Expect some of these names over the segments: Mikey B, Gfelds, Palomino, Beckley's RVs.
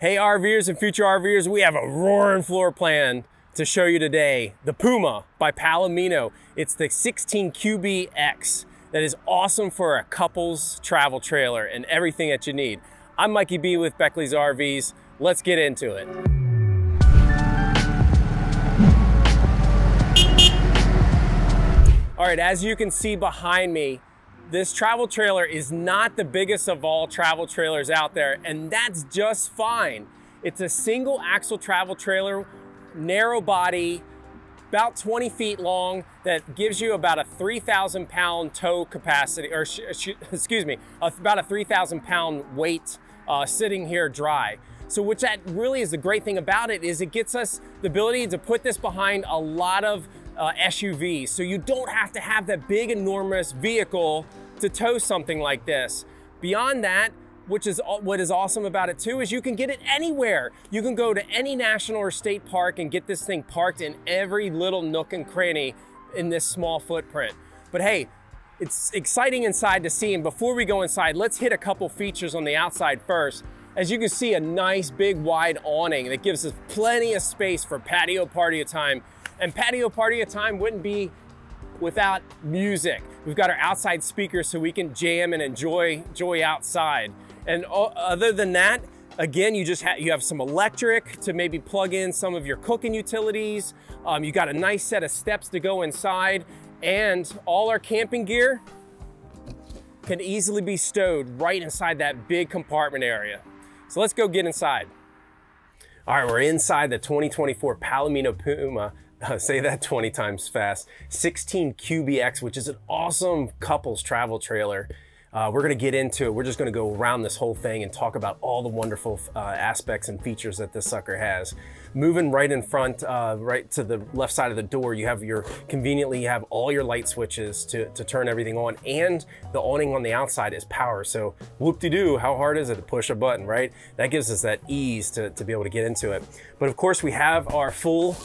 Hey RVers and future RVers, we have a roaring floor plan to show you today. The Puma by Palomino. It's the 16QBX that is awesome for a couple's travel trailer and everything that you need. I'm Mikey B with Beckley's RVs. Let's get into it. All right, as you can see behind me, this travel trailer is not the biggest of all travel trailers out there, and that's just fine. It's a single axle travel trailer, narrow body, about 20 feet long, that gives you about a 3,000 pound tow capacity, or excuse me, about a 3,000 pound weight sitting here dry. So which that really is the great thing about it is it gets us the ability to put this behind a lot of SUVs. So you don't have to have that big, enormous vehicle to tow something like this. Beyond that, which is what is awesome about it too, is you can get it anywhere. You can go to any national or state park and get this thing parked in every little nook and cranny in this small footprint. But hey, it's exciting inside to see. And before we go inside, let's hit a couple features on the outside first. As you can see, a nice big wide awning that gives us plenty of space for patio party time. And patio party time wouldn't be without music. We've got our outside speakers so we can jam and enjoy outside. And other than that, again, you have some electric to maybe plug in some of your cooking utilities. You got a nice set of steps to go inside, and all our camping gear can easily be stowed right inside that big compartment area. So let's go get inside. All right, we're inside the 2024 Palomino Puma. Say that 20 times fast. 16QBX, which is an awesome couples travel trailer. We're gonna get into it. We're just gonna go around this whole thing and talk about all the wonderful aspects and features that this sucker has. Moving right in front, right to the left side of the door, you have your, conveniently you have all your light switches to turn everything on, and the awning on the outside is power. So whoop-de-doo, how hard is it to push a button, right? That gives us that ease to be able to get into it. But of course we have our full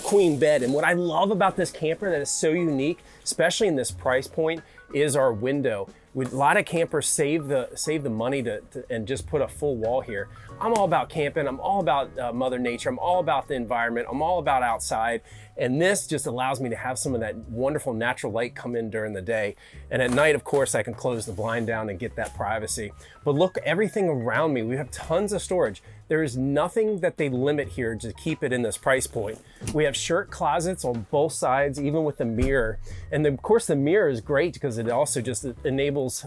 queen bed. And what I love about this camper that is so unique, especially in this price point, is our window. A lot of campers save the money and just put a full wall here. I'm all about camping. I'm all about Mother Nature. I'm all about the environment. I'm all about outside. And this just allows me to have some of that wonderful natural light come in during the day. And at night, of course, I can close the blind down and get that privacy. But look, everything around me, we have tons of storage. There is nothing that they limit here to keep it in this price point. We have shirt closets on both sides, even with the mirror. And of course, the mirror is great because it also just enables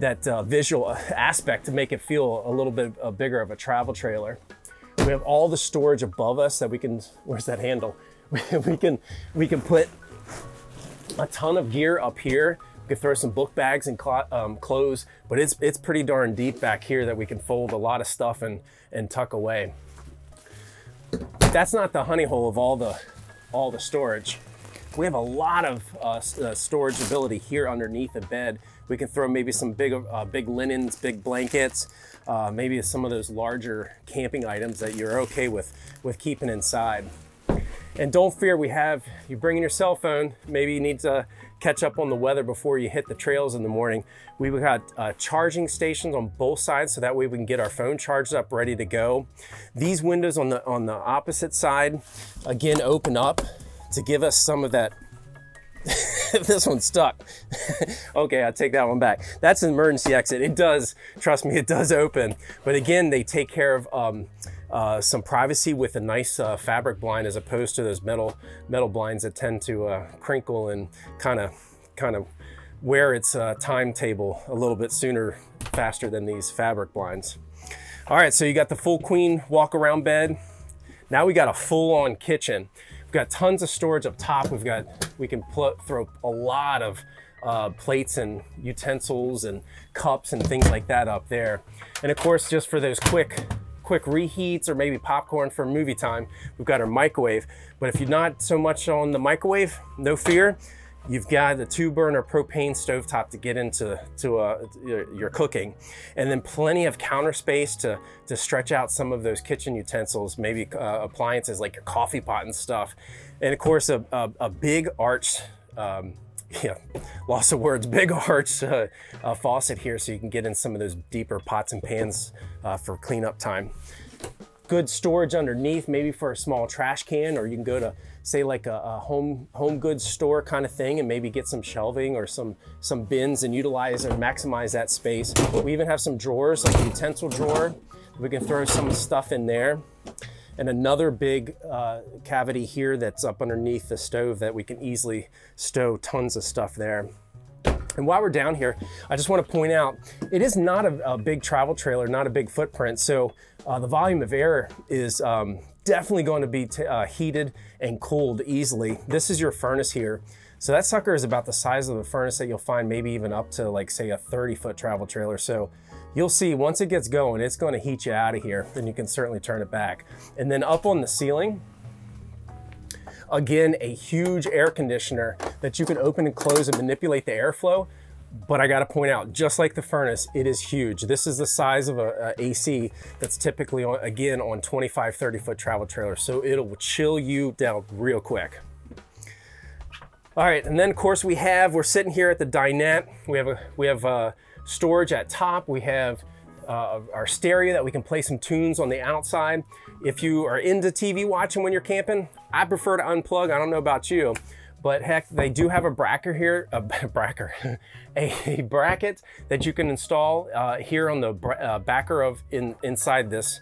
that visual aspect to make it feel a little bit bigger of a travel trailer. We have all the storage above us that we can, where's that handle? We can put a ton of gear up here. We can throw some book bags and clothes, but it's pretty darn deep back here that we can fold a lot of stuff and tuck away. But that's not the honey hole of all the storage. We have a lot of storage ability here underneath the bed. We can throw maybe some big linens, big blankets, maybe some of those larger camping items that you're okay with keeping inside. And don't fear, you bring in your cell phone. Maybe you need to catch up on the weather before you hit the trails in the morning. We've got charging stations on both sides, so that way we can get our phone charged up, ready to go. These windows on the opposite side, again, open up to give us some of that. This one's stuck. Okay, I'll take that one back. That's an emergency exit. It does, trust me, it does open. But again, they take care of some privacy with a nice fabric blind as opposed to those metal blinds that tend to crinkle and kind of wear its timetable a little bit sooner, faster than these fabric blinds. All right, so you got the full queen walk around bed. Now we got a full on kitchen. We've got tons of storage up top. We can throw a lot of plates and utensils and cups and things like that up there. And of course, just for those quick reheats or maybe popcorn for movie time, we've got our microwave. But if you're not so much on the microwave, no fear. You've got the 2-burner propane stovetop to get into your cooking, and then plenty of counter space to stretch out some of those kitchen utensils, maybe appliances like your coffee pot and stuff. And of course, a big arch, big arch faucet here, so you can get in some of those deeper pots and pans for cleanup time. good storage underneath, maybe for a small trash can, or you can go to say like a home goods store kind of thing and maybe get some shelving or some bins and utilize and maximize that space. We even have some drawers, like a utensil drawer. We can throw some stuff in there. And another big cavity here that's up underneath the stove that we can easily stow tons of stuff there. And while we're down here, I just want to point out, it is not a big travel trailer, not a big footprint. So the volume of air is definitely going to be heated and cooled easily. This is your furnace here. So that sucker is about the size of the furnace that you'll find, maybe even up to like say a 30-foot travel trailer. So you'll see once it gets going, it's going to heat you out of here, and you can certainly turn it back. And then up on the ceiling, again, a huge air conditioner that you can open and close and manipulate the airflow. But I got to point out, just like the furnace, it is huge. This is the size of a AC that's typically, on 25, 30-foot travel trailers. So it'll chill you down real quick. All right, and then of course we're sitting here at the dinette. We have storage at top. We have our stereo that we can play some tunes on the outside. If you are into TV watching when you're camping, I prefer to unplug. I don't know about you, but heck, they do have a bracket here, a bracket that you can install here on the backer of inside this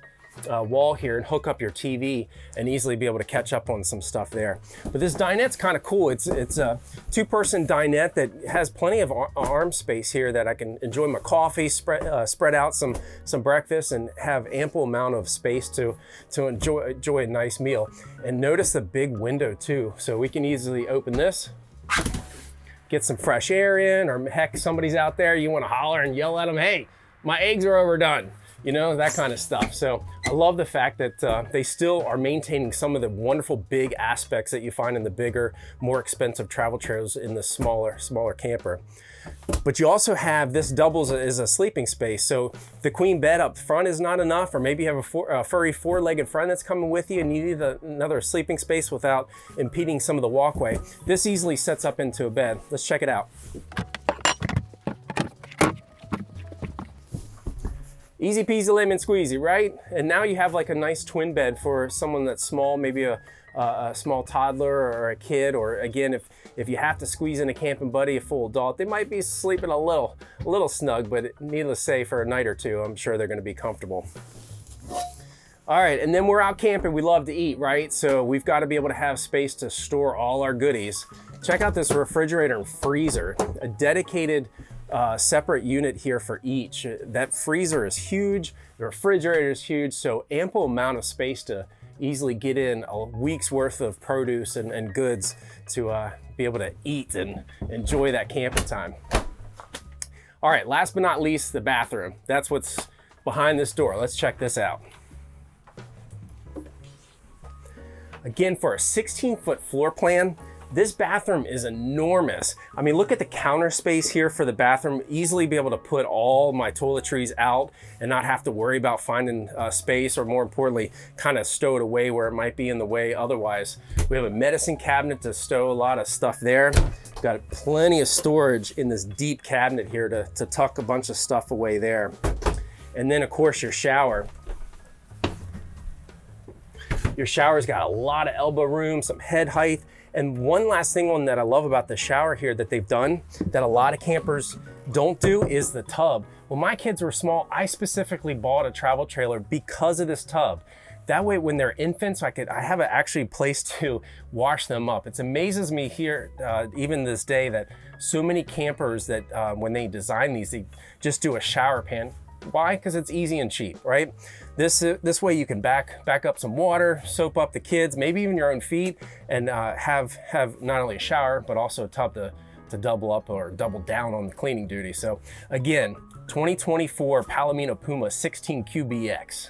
wall here, and hook up your TV and easily be able to catch up on some stuff there. But this dinette's kind of cool. It's a two-person dinette that has plenty of arm space here that I can enjoy my coffee, spread out some breakfast, and have ample amount of space to enjoy a nice meal. And notice the big window too. So we can easily open this, get some fresh air in, or heck, somebody's out there, you want to holler and yell at them, hey, my eggs are overdone. You know, that kind of stuff. So I love the fact that they still are maintaining some of the wonderful big aspects that you find in the bigger, more expensive travel trailers in the smaller camper. But you also have, this doubles as a sleeping space. So the queen bed up front is not enough, or maybe you have a furry four-legged friend that's coming with you and you need another sleeping space without impeding some of the walkway. This easily sets up into a bed. Let's check it out. Easy peasy lemon squeezy, right? And now you have like a nice twin bed for someone that's small, maybe a small toddler or a kid, or again, if you have to squeeze in a camping buddy, a full adult, they might be sleeping a little snug, but needless to say, for a night or two, I'm sure they're gonna be comfortable. All right, and then we're out camping, we love to eat, right? So we've got to be able to have space to store all our goodies. Check out this refrigerator and freezer, a dedicated separate unit here for each. That freezer is huge, the refrigerator is huge, so ample amount of space to easily get in a week's worth of produce and goods to be able to eat and enjoy that camping time. All right, last but not least, the bathroom. That's what's behind this door. Let's check this out. Again, for a 16-foot floor plan, this bathroom is enormous. I mean, look at the counter space here for the bathroom. Easily be able to put all my toiletries out and not have to worry about finding space, or more importantly, kind of stow it away where it might be in the way otherwise. We have a medicine cabinet to stow a lot of stuff there. We've got plenty of storage in this deep cabinet here to tuck a bunch of stuff away there. And then of course your shower. Your shower's got a lot of elbow room, some head height. And one last thing that I love about the shower here that they've done that a lot of campers don't do is the tub. When my kids were small, I specifically bought a travel trailer because of this tub. That way, when they're infants, I have actually a place to wash them up. It amazes me here, even this day, that so many campers that when they design these, they just do a shower pan. Why? Because it's easy and cheap, right? This way you can back up some water, soap up the kids, maybe even your own feet, and have not only a shower, but also a tub to double up or double down on the cleaning duty. So again, 2024 Palomino Puma 16QBX.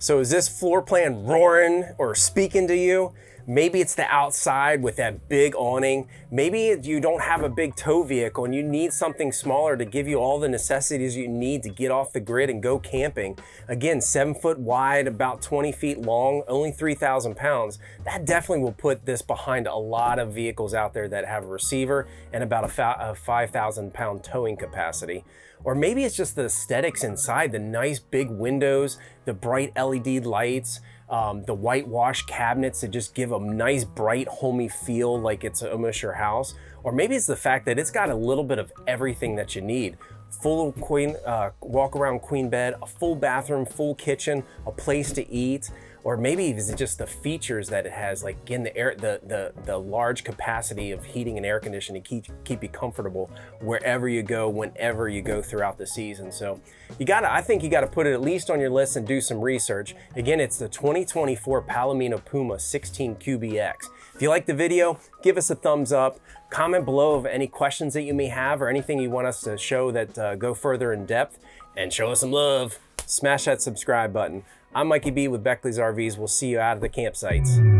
So is this floor plan roaring or speaking to you? Maybe it's the outside with that big awning. Maybe you don't have a big tow vehicle and you need something smaller to give you all the necessities you need to get off the grid and go camping. Again, 7 foot wide, about 20 feet long, only 3,000 pounds. That definitely will put this behind a lot of vehicles out there that have a receiver and about a 5,000 pound towing capacity. Or maybe it's just the aesthetics inside, the nice big windows, the bright LED lights, the whitewash cabinets that just give a nice bright homey feel like it's almost your house. Or maybe it's the fact that it's got a little bit of everything that you need. Full queen, walk around queen bed, a full bathroom, full kitchen, a place to eat. Or maybe it's just the features that it has, like again, the large capacity of heating and air conditioning to keep you comfortable wherever you go, whenever you go throughout the season. So I think you gotta put it at least on your list and do some research. Again, it's the 2024 Palomino Puma 16QBX. If you like the video, give us a thumbs up. Comment below of any questions that you may have or anything you want us to show that go further in depth, and show us some love. Smash that subscribe button. I'm Mikey B with Beckley's RVs. We'll see you out of the campsites.